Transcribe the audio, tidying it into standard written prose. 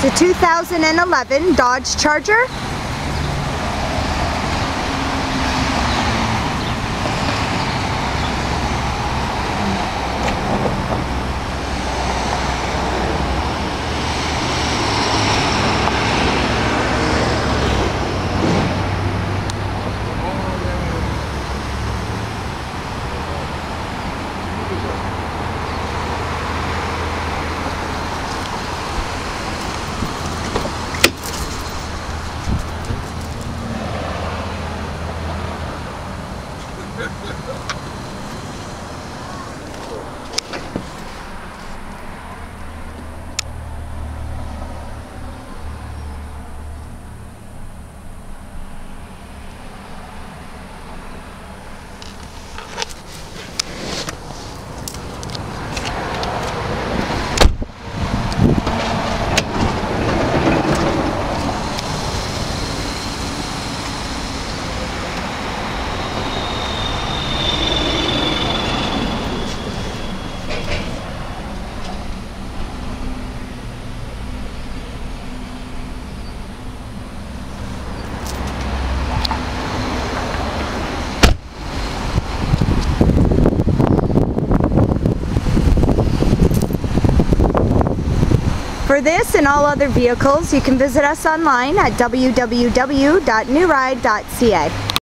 It's a 2011 Dodge Charger. For this and all other vehicles, you can visit us online at www.newride.ca.